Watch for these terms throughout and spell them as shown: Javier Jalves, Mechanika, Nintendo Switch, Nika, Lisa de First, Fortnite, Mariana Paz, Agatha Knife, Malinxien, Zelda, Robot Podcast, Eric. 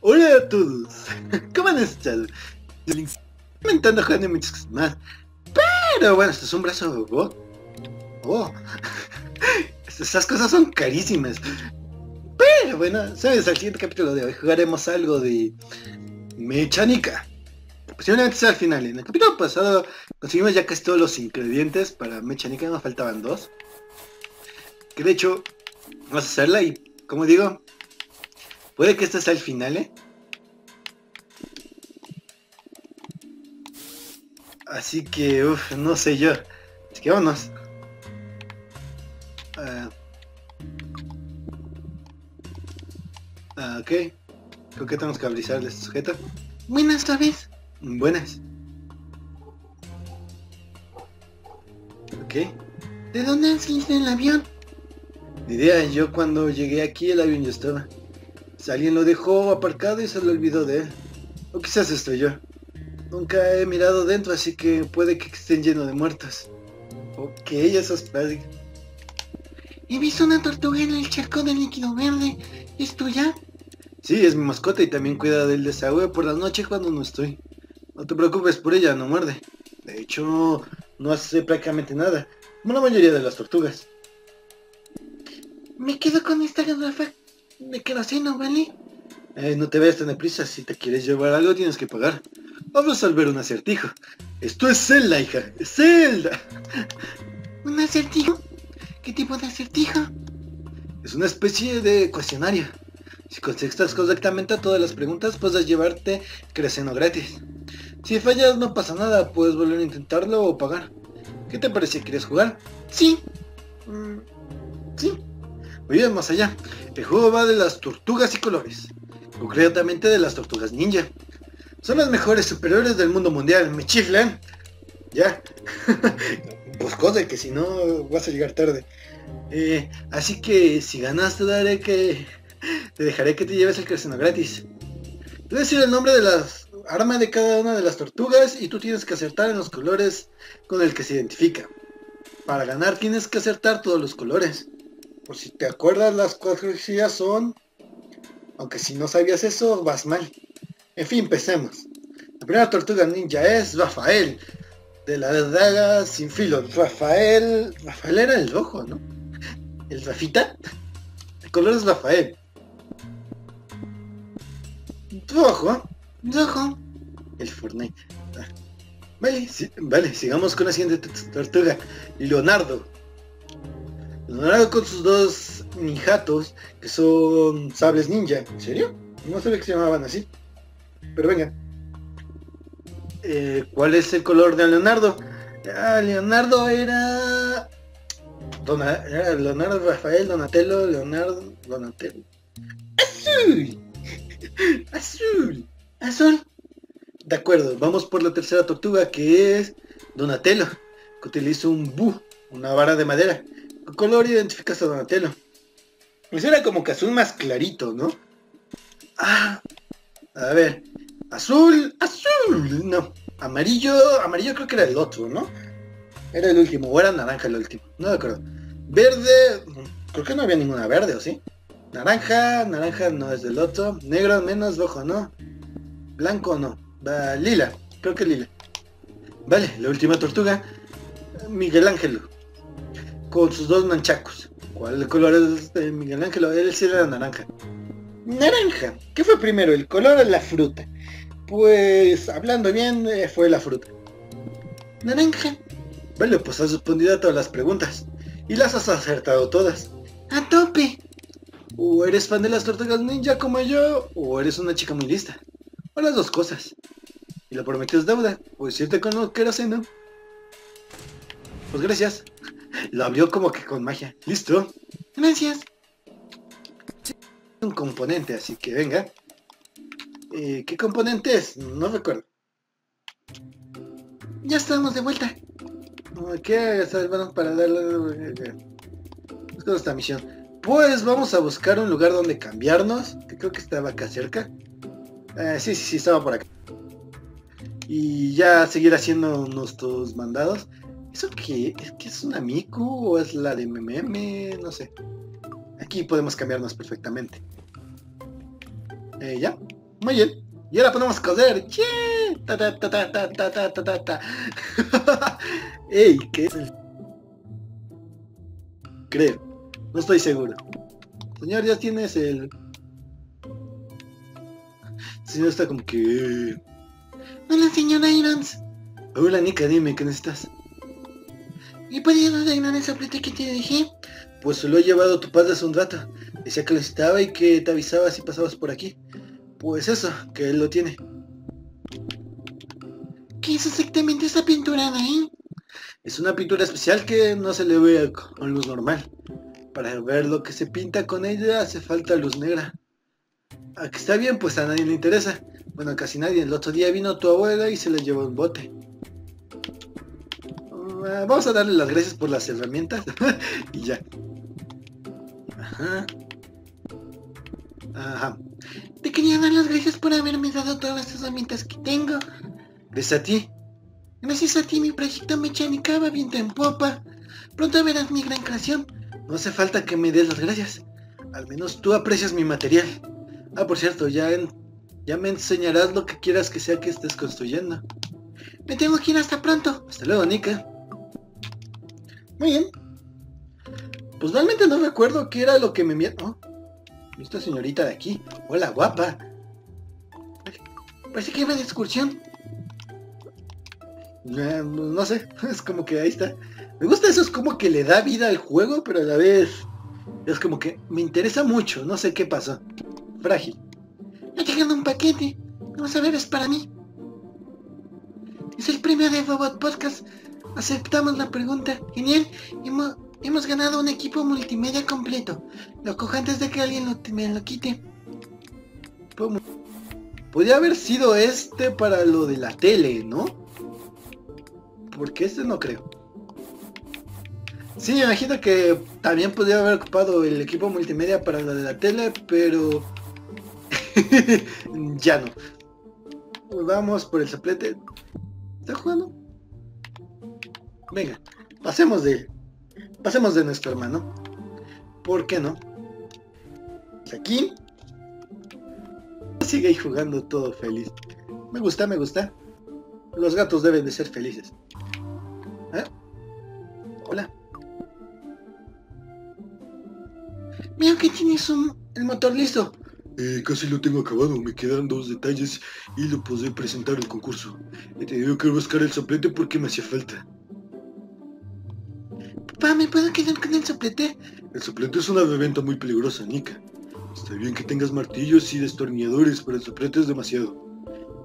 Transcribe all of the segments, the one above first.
Hola a todos, ¿cómo han estado? Comentando, jugando y muchas cosas más. Pero bueno, esto es un brazo de robot. Oh, esas cosas son carísimas. Pero bueno, sabes, al siguiente capítulo de hoy jugaremos algo de Mechanika. Posiblemente sea al final. En el capítulo pasado conseguimos ya casi todos los ingredientes para Mechanika, nos faltaban dos. Que de hecho, vamos a hacerla y, como digo, puede que este sea el final, Así que, uff, no sé yo. Así que vámonos. Ok. Creo que tenemos que habilitarle a este sujeto. Buenas tardes. Buenas. Ok. ¿De dónde saliste en el avión? Ni idea, yo cuando llegué aquí el avión ya estaba. Alguien lo dejó aparcado y se lo olvidó de él. O quizás estrelló. Nunca he mirado dentro, así que puede que estén llenos de muertos. Ok, eso es básico. He visto una tortuga en el charco de líquido verde. ¿Es tuya? Sí, es mi mascota y también cuida del desagüe por la noche cuando no estoy. No te preocupes por ella, no muerde. De hecho, no hace prácticamente nada, como la mayoría de las tortugas. Me quedo con esta garrafa de queroseno, ¿vale? No te vayas tan de prisa, si te quieres llevar algo tienes que pagar. Vamos a resolver un acertijo. Esto es Zelda, hija. ¡Zelda! ¿Un acertijo? ¿Qué tipo de acertijo? Es una especie de cuestionario. Si contestas correctamente a todas las preguntas, puedes llevarte queroseno gratis. Si fallas no pasa nada, puedes volver a intentarlo o pagar. ¿Qué te parece? ¿Quieres jugar? Sí. Sí. Muy bien, más allá. El juego va de las tortugas y colores. Concretamente de las tortugas ninja. Son las mejores superiores del mundo mundial. Me chiflan. Ya. Pues cosa que si no vas a llegar tarde. Así que si ganas te dejaré que te lleves el queroseno gratis. Te voy a decir el nombre de las armas de cada una de las tortugas y tú tienes que acertar en los colores con el que se identifica. Para ganar tienes que acertar todos los colores. Por si te acuerdas, las cuatro exilas son... Aunque si no sabías eso, vas mal. En fin, empecemos. La primera tortuga ninja es Rafael, de la daga sin filo. Rafael era el rojo, ¿no? El Rafita. El color es Rafael. Rojo. El Fortnite. Vale, vale, sigamos con la siguiente tortuga. Leonardo. Leonardo con sus dos ninjatos, que son sables ninja. ¿En serio? No sabía que se llamaban así. Pero venga. ¿Cuál es el color de Leonardo? Leonardo era... Leonardo, Rafael, Donatello, Leonardo, Donatello. ¡Azul! ¡Azul! ¡Azul! De acuerdo, vamos por la tercera tortuga, que es Donatello, que utiliza un bu, una vara de madera. ¿Qué color identificas a Donatello? Pues era como que azul más clarito, ¿no? A ver. Azul. No. Amarillo creo que era el otro, ¿no? Era el último. O era naranja el último. No me acuerdo. Verde. Creo que no había ninguna verde, ¿o sí? Naranja no es del otro. Negro menos, rojo no. Blanco no. Lila. Creo que lila. Vale, la última tortuga. Miguel Ángel. Con sus dos manchacos. ¿Cuál color es de Miguel Ángel? Él sí era naranja. Naranja. ¿Qué fue primero, el color o la fruta? Pues, hablando bien, fue la fruta. Naranja. Vale, pues has respondido a todas las preguntas. Y las has acertado todas. ¡A tope! O eres fan de las tortugas ninja como yo, o eres una chica muy lista. O las dos cosas. Y lo prometido es deuda. Pues irte con lo que era así, ¿no? Pues gracias. Lo abrió como que con magia. ¿Listo? Gracias. Un componente, así que venga. ¿Qué componente es? No recuerdo. Ya estamos de vuelta. ¿Qué salvaron para darle? Es con esta misión. Pues vamos a buscar un lugar donde cambiarnos. Que creo que estaba acá cerca. Sí, estaba por acá. Y ya seguir haciendo nuestros mandados. ¿Eso qué? ¿Es que es un amigo o es la de meme? No sé. aquí podemos cambiarnos perfectamente. Ya, muy bien. Y ahora podemos coser. ¡Yee! ¡Ta, ta, ta, ta, ta, ta, ta, ta, ta! ¡Ey! ¿Qué es el...? Creo. No estoy seguro. Señor, ya tienes el... El señor está como que... Hola, señora Irons. Hola, Nika, dime, ¿qué necesitas? ¿Y podías arreglar esa plata que te dejé? Pues se lo he llevado a tu padre hace un rato. Decía que lo necesitaba y que te avisaba si pasabas por aquí. Pues eso, que él lo tiene. ¿Qué es exactamente esa pinturada, eh? Es una pintura especial que no se le ve con luz normal. Para ver lo que se pinta con ella hace falta luz negra. ¿A que está bien? Pues a nadie le interesa. Bueno, casi nadie. El otro día vino tu abuela y se la llevó un bote. Vamos a darle las gracias por las herramientas. Y ya. Ajá. Ajá. Te quería dar las gracias por haberme dado todas las herramientas que tengo. Gracias a ti. Gracias a ti mi proyecto Mechanika va viento en popa. Pronto verás mi gran creación. No hace falta que me des las gracias. Al menos tú aprecias mi material. Ah, por cierto, ya me enseñarás lo que quieras que sea que estés construyendo. Me tengo que ir, hasta pronto. Hasta luego, Nika. Muy bien. Pues realmente no recuerdo qué era lo que me enviaron. Oh, esta señorita de aquí. Hola, guapa. Parece que iba de excursión. No sé, es como que ahí está. Me gusta eso, es como que le da vida al juego, pero a la vez es como que me interesa mucho. No sé qué pasó. Frágil. Ha llegado un paquete. Vamos a ver, es para mí. Es el premio de Robot Podcast. Aceptamos la pregunta. Genial, hemos ganado un equipo multimedia completo. Lo cojo antes de que alguien me lo quite. Podría haber sido este para lo de la tele, ¿no? Porque este no creo. Sí, me imagino que también podría haber ocupado el equipo multimedia para lo de la tele, pero... ya no. Vamos por el soplete. ¿Está jugando? Venga, pasemos de nuestro hermano. ¿Por qué no? Aquí sigue ahí jugando todo feliz. Me gusta, me gusta. Los gatos deben de ser felices. ¿Eh? Hola. Mira que tienes el motor listo. Casi lo tengo acabado, me quedan 2 detalles y lo podré presentar al concurso. He tenido que buscar el soplete porque me hacía falta. Papá, ¿me puedo quedar con el soplete? El soplete es una reventa muy peligrosa, Nika. Está bien que tengas martillos y destornilladores, pero el soplete es demasiado.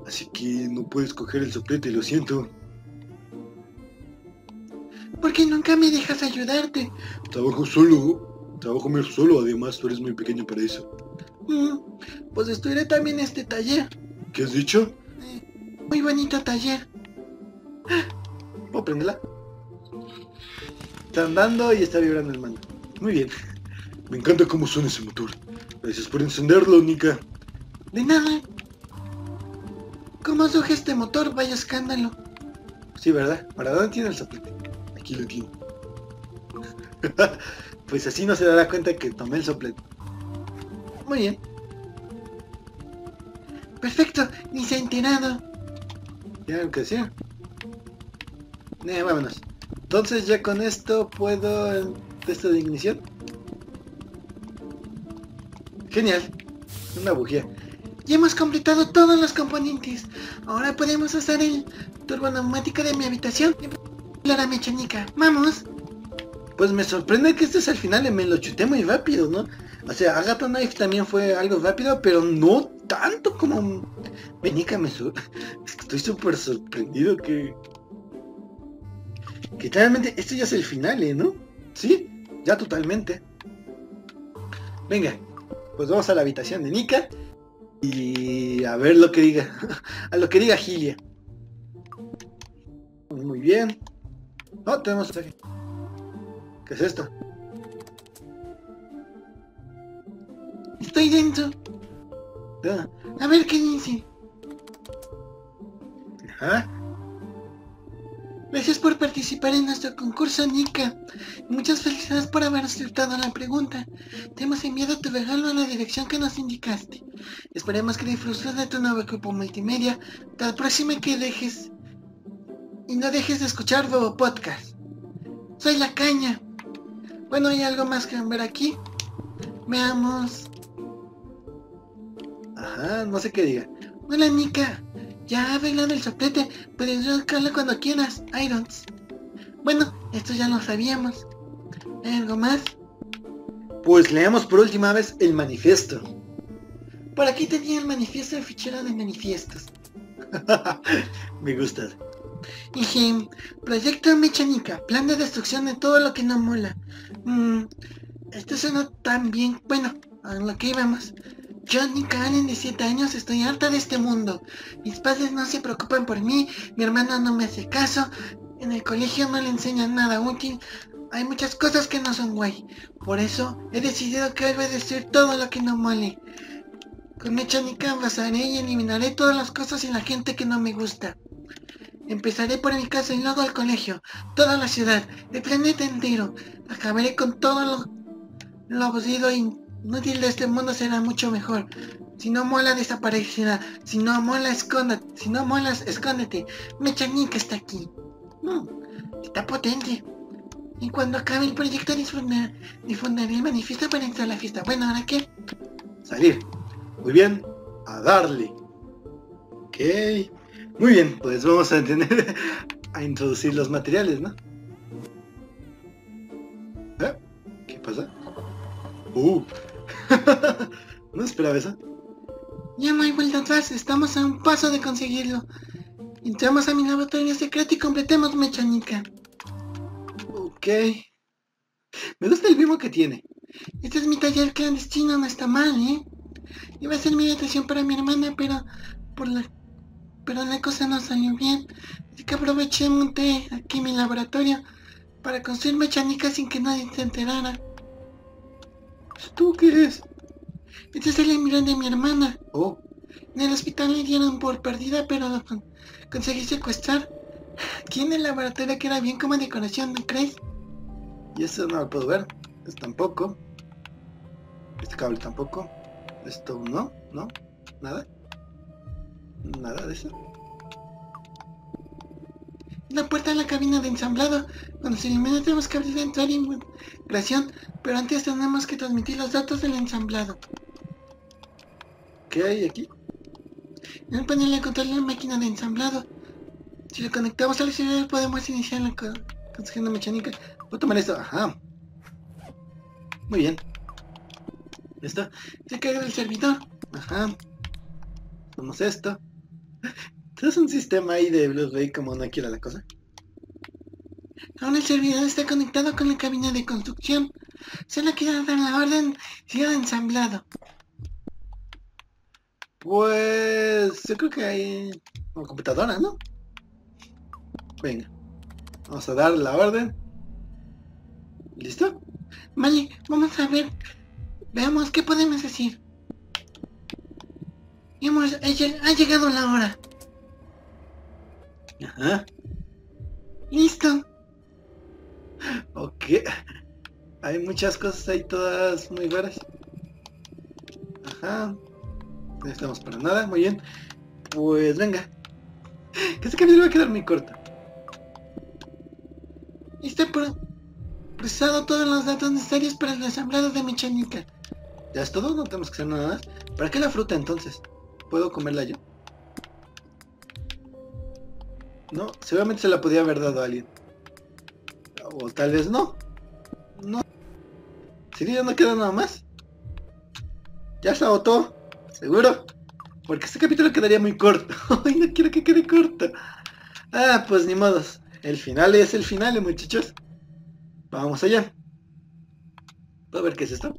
Así que no puedes coger el soplete, lo siento. ¿Por qué nunca me dejas ayudarte? Trabajo solo, además tú eres muy pequeño para eso. Pues estudiaré también este taller. ¿Qué has dicho? Muy bonito taller. ¿Puedo prenderla? Está andando y está vibrando el mando. Muy bien. Me encanta cómo suena ese motor. Gracias por encenderlo, Nika. De nada. ¿Cómo surge este motor? Vaya escándalo. Sí, ¿verdad? ¿Para dónde tiene el soplete? Aquí lo tiene. Pues así no se dará cuenta que tomé el soplete. Muy bien. Perfecto, ni se ha enterado. Ya lo que decía. Vámonos. Entonces ya con esto puedo el test de ignición. Genial. Una bujía. Ya hemos completado todos los componentes. Ahora podemos hacer el turbo neumático de mi habitación. La Mechanika. Vamos. Pues me sorprende que este es al final, me lo chuté muy rápido, ¿no? O sea, Agatha Knife también fue algo rápido, pero no tanto como... Mechanika. Estoy súper sorprendido que claramente esto ya es el final, ¿no? Sí, ya totalmente. Venga, pues vamos a la habitación de Nika y a ver lo que diga. A lo que diga Gilia. Muy bien. Oh, tenemos... ¿Qué es esto? Estoy dentro. Ah. A ver qué dice. Ajá. Gracias por por participar en nuestro concurso, Nika. Muchas felicidades por haber acertado la pregunta. Te hemos enviado tu regalo a la dirección que nos indicaste. Esperemos que disfrutes de tu nuevo equipo multimedia. Te aproxime que dejes... y no dejes de escuchar Robot Podcast. Soy la caña. Bueno, hay algo más que ver aquí. Veamos... Ajá, no sé qué diga. Hola, Nika. Ya ha velado el soplete, puedes buscarla cuando quieras, Irons. Bueno, esto ya lo sabíamos. ¿Hay algo más? Pues leamos por última vez el manifiesto. Por aquí tenía el manifiesto, el fichero de manifiestos. Me gusta. Dije, proyecto Mechanika, plan de destrucción de todo lo que no mola. Esto suena tan bien. Bueno, a lo que íbamos. Yo, Nika Allen, de 7 años, estoy harta de este mundo. Mis padres no se preocupan por mí, mi hermana no me hace caso, en el colegio no le enseñan nada útil, hay muchas cosas que no son guay. Por eso, he decidido que hoy voy a destruir todo lo que no mole. Con Mechanika basaré y eliminaré todas las cosas y la gente que no me gusta. Empezaré por mi casa y luego al colegio, toda la ciudad, el planeta entero. Acabaré con todo lo aburrido y... inútil de este mundo será mucho mejor. Si no mola, desaparecerá. Si no mola, escóndete. Si no molas, escóndete. Mechanika está aquí. Está potente. Y cuando acabe el proyecto difundiré el manifiesto para entrar a la fiesta. Bueno, ¿ahora qué? Salir. Muy bien. A darle. Ok. Muy bien, pues vamos a tener a introducir los materiales, ¿no? ¿Eh? ¿Qué pasa? No esperaba eso. Ya no hay vuelta atrás, estamos a un paso de conseguirlo. Entramos a mi laboratorio secreto y completemos Mechanika. Ok. Me gusta el mismo que tiene. Este es mi taller clandestino, no está mal, ¿eh? Iba a ser mi habitación para mi hermana, pero... la cosa no salió bien. Así que aproveché y monté aquí mi laboratorio para construir Mechanika sin que nadie se enterara. ¿Tú qué eres? Este es el almirón de mi hermana. Oh. En el hospital le dieron por perdida, pero lo conseguí secuestrar. Aquí en el laboratorio queda bien como decoración, ¿no crees? Y eso no lo puedo ver. Esto tampoco. Este cable tampoco. Esto no, no, nada. Nada de eso. La puerta de la cabina de ensamblado. Cuando se ilumina tenemos que abrir, entrar y creación, pero antes tenemos que transmitir los datos del ensamblado. ¿Qué hay aquí? En el panel de control de la máquina de ensamblado, si lo conectamos al servidor podemos iniciar la construcción de Mechanika. Voy a tomar esto, ajá. Muy bien. Esto se carga el servidor, ajá. Tomamos esto. ¿Es un sistema ahí de Blu-ray como no quiera la cosa? Ahora el servidor está conectado con la cabina de construcción. Solo quiero dar la orden, siga ensamblado. Pues... yo creo que hay... una computadora, ¿no? Venga. Vamos a dar la orden. ¿Listo? Vale, vamos a ver. Veamos qué podemos decir. Ha llegado la hora. Ajá. Listo. Ok. Hay muchas cosas ahí todas muy raras. Ajá. No estamos para nada, muy bien. Pues venga. Que sé que a mí me va a quedar muy corto. Está procesado todos los datos necesarios para el ensamblado de Mechanika. Ya es todo, no tenemos que hacer nada más. ¿Para qué la fruta entonces? ¿Puedo comerla yo? No, seguramente se la podía haber dado a alguien. O tal vez no. No. ¿Sí, ya no queda nada más? Ya se agotó. ¿Seguro? Porque este capítulo quedaría muy corto. Ay, no quiero que quede corto. Ah, pues ni modos. El final es el final, muchachos. Vamos allá. A ver qué es esto.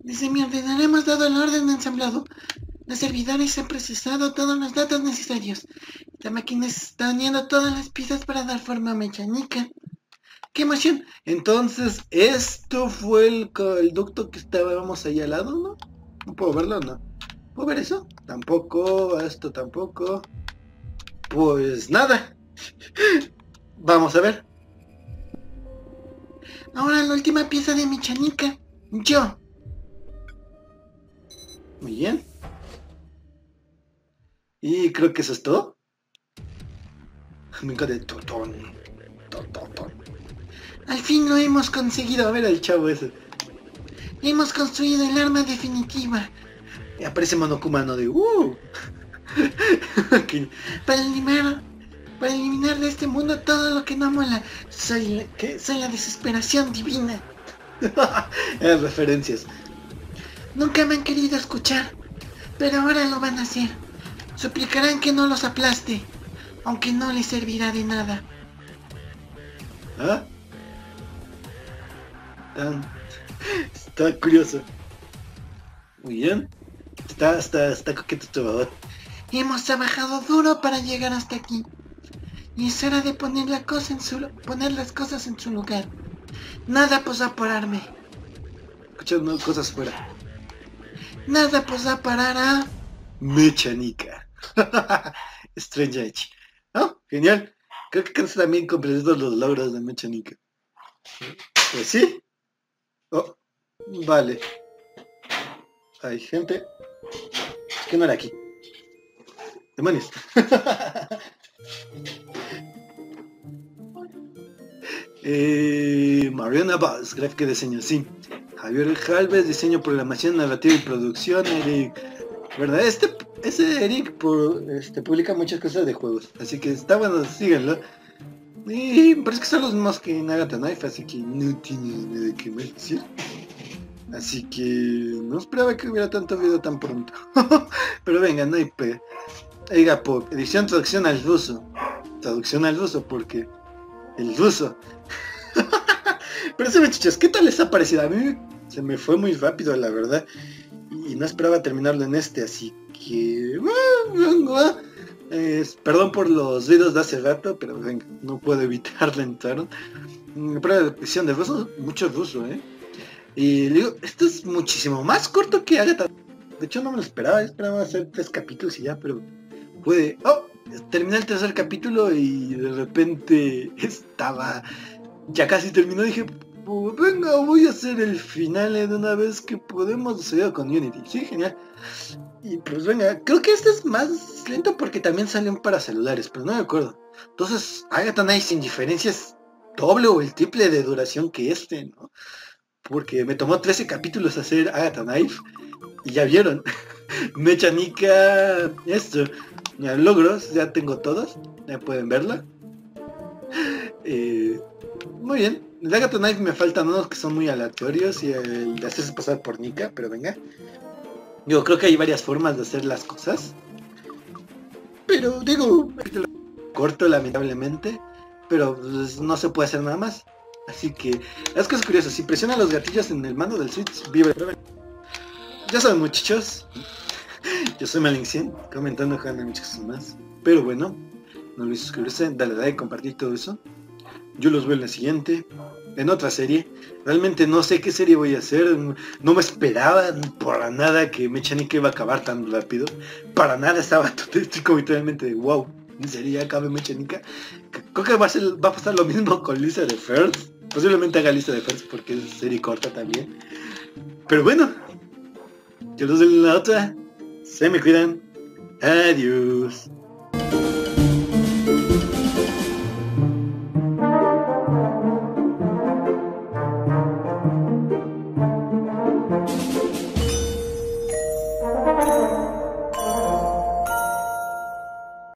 Dice, mi ordenador hemos dado el orden de ensamblado. Los servidores han procesado todos los datos necesarios. La máquina se está uniendo todas las piezas para dar forma a Mechanika. ¡Qué emoción! Entonces, esto fue el ducto que estábamos ahí al lado, ¿no? No puedo verlo, ¿no? ¿Puedo ver eso? Tampoco, esto tampoco. Pues nada. Vamos a ver. Ahora la última pieza de Mechanika. Yo. Muy bien. Y creo que eso es todo. Amigo de Totón. Al fin lo hemos conseguido. A ver al chavo ese. Hemos construido el arma definitiva. Y aparece Monocumano de okay. Para eliminar de este mundo todo lo que no mola. Soy la desesperación divina. Referencias. Nunca me han querido escuchar, pero ahora lo van a hacer. Suplicarán que no los aplaste, aunque no les servirá de nada. ¿Ah? Está curioso. Muy bien. Está coqueto chavador. Hemos trabajado duro para llegar hasta aquí. Y es hora de poner las cosas en su lugar. Nada podrá pararme. Escuchando cosas fuera. Nada podrá parar a Mechanika. Strange Edge. Oh, genial. Creo que cansa también completar los logros de Mechanika. Pues sí. Oh, vale. Hay gente. Es que no era aquí. Demonios. Mariana Paz, gráfica y diseño, sí. Javier Jalves, diseño, programación, narrativa y producción. Eric, ¿verdad? Ese Eric publica muchas cosas de juegos, así que está bueno, síganlo. Y parece que son los mismos que en Agatha Knife, así que no tiene nada que ver, ¿sí? Así que no esperaba que hubiera tanto video tan pronto. Pero venga, no hay pe. Oiga, por edición, traducción al ruso. Traducción al ruso, porque... el ruso. Pero sí, muchachos, ¿qué tal les ha parecido? A mí se me fue muy rápido, la verdad. Y no esperaba terminarlo en este, así que... perdón por los videos de hace rato, pero venga, no puedo evitarlo, entraron. Prueba de edición de ruso, mucho ruso, ¿eh? Y le digo, esto es muchísimo más corto que Agatha. De hecho no me lo esperaba, esperaba hacer 3 capítulos y ya, pero... puede... ¡Oh! Terminé el 3er capítulo y de repente estaba... ya casi terminó, dije... pues, venga, voy a hacer el final de una vez que podemos hacer con Unity. Sí, genial. Y pues venga, creo que este es más lento porque también salió para celulares, pero no me acuerdo. Entonces, Agatha Knife sin diferencias doble o el triple de duración que este, ¿no? Porque me tomó 13 capítulos hacer Agatha Knife. Y ya vieron. Mechanika. Esto. Logros. Ya tengo todos. Ya pueden verla. Muy bien. De Agatha Knife me faltan unos que son muy aleatorios. Y el de hacerse pasar por Nika. Pero venga. Yo creo que hay varias formas de hacer las cosas. Pero digo. Corto lamentablemente. Pero pues, no se puede hacer nada más. Así que, las cosas curiosas, si presionan los gatillos en el mando del Switch, vibra. Ya saben, muchachos, yo soy Malinxien, comentando, jugando muchas cosas más. Pero bueno, no olviden suscribirse, darle like, compartir todo eso. Yo los veo en la siguiente, en otra serie. Realmente no sé qué serie voy a hacer, no me esperaba para nada que Mechanika iba a acabar tan rápido. Para nada, estaba totalmente de wow. En serio, ya acabé Mechanika. Creo que va a pasar lo mismo con Lisa de First. Posiblemente haga Lisa de First porque es serie corta también. Pero bueno, yo los doy en la otra. Se me cuidan. Adiós.